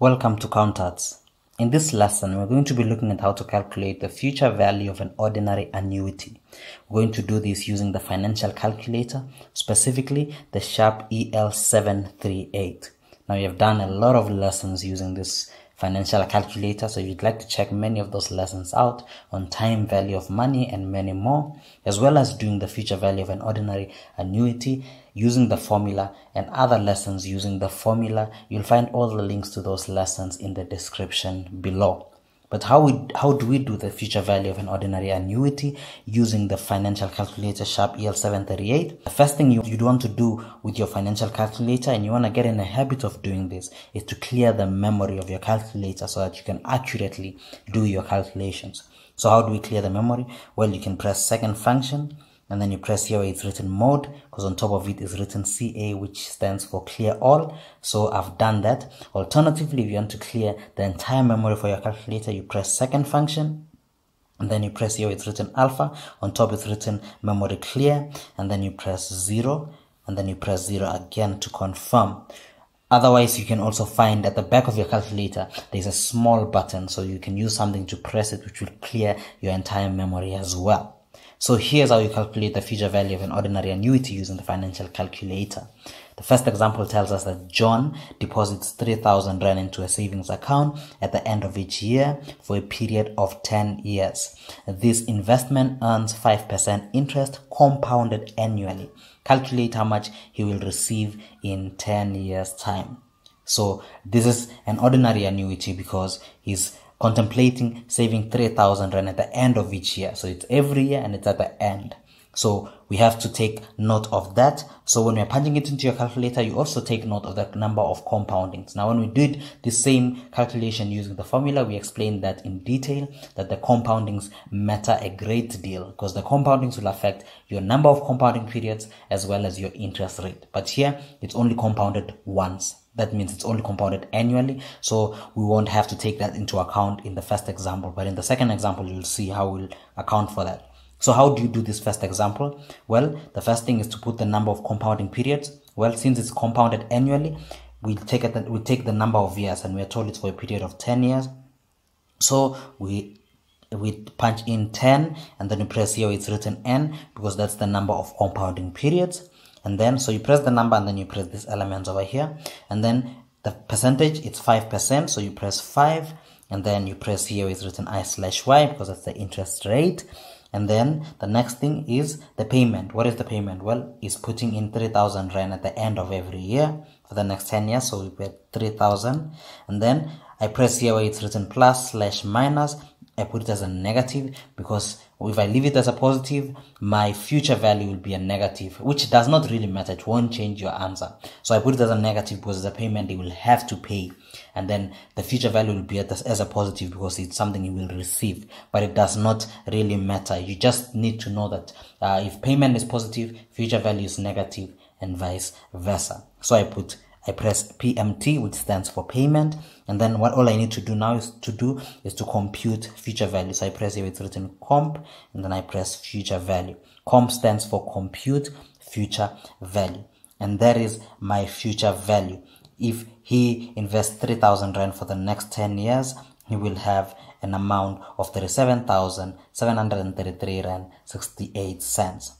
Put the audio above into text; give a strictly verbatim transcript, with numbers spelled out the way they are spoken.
Welcome to Counttuts. In this lesson, we're going to be looking at how to calculate the future value of an ordinary annuity. We're going to do this using the financial calculator, specifically the Sharp E L seven three eight. Now, you've done a lot of lessons using this financial calculator, so if you'd like to check many of those lessons out on time value of money and many more, as well as doing the future value of an ordinary annuity using the formula and other lessons using the formula, you'll find all the links to those lessons in the description below. But how we, how do we do the future value of an ordinary annuity using the financial calculator Sharp E L seven three eight? The first thing you, you'd want to do with your financial calculator, and you want to get in a habit of doing this, is to clear the memory of your calculator so that you can accurately do your calculations. So how do we clear the memory? Well, you can press second function, and then you press here where it's written mode, because on top of it is written C A, which stands for clear all. So I've done that. Alternatively, if you want to clear the entire memory for your calculator, you press second function, and then you press here where it's written alpha. On top it's written memory clear, and then you press zero, and then you press zero again to confirm. Otherwise, you can also find at the back of your calculator, there's a small button, so you can use something to press it, which will clear your entire memory as well. So here's how you calculate the future value of an ordinary annuity using the financial calculator. The first example tells us that John deposits three thousand rand into a savings account at the end of each year for a period of ten years. This investment earns five percent interest compounded annually. Calculate how much he will receive in ten years' time. So this is an ordinary annuity because he's contemplating saving three thousand rand at the end of each year. So it's every year and it's at the end. So we have to take note of that. So when you're punching it into your calculator, you also take note of the number of compoundings. Now, when we did the same calculation using the formula, we explained that in detail, that the compoundings matter a great deal because the compoundings will affect your number of compounding periods as well as your interest rate. But here, it's only compounded once. That means it's only compounded annually, so we won't have to take that into account in the first example. But in the second example, you'll see how we'll account for that. So how do you do this first example? Well, the first thing is to put the number of compounding periods. Well, since it's compounded annually, we take it, we take the number of years, and we are told it's for a period of ten years. So we we punch in ten, and then you press here where it's written N, because that's the number of compounding periods. And then, so you press the number and then you press this element over here. And then the percentage, it's five percent. So you press five and then you press here where it's written I slash Y because that's the interest rate. And then the next thing is the payment. What is the payment? Well, it's putting in three thousand rand at the end of every year for the next ten years. So we pay three thousand. And then I press here where it's written plus slash minus. I put it as a negative because if I leave it as a positive, my future value will be a negative, which does not really matter. It won't change your answer. So I put it as a negative because it's a payment they will have to pay. And then the future value will be as a positive because it's something you will receive. But it does not really matter. You just need to know that uh, if payment is positive, future value is negative and vice versa. So I put I press P M T, which stands for payment, and then what all I need to do now is to do is to compute future value. So I press here, it's written comp, and then I press future value. Comp stands for compute future value, and that is my future value. If he invests three thousand rand for the next ten years, he will have an amount of thirty-seven thousand seven hundred thirty-three rand sixty-eight cents.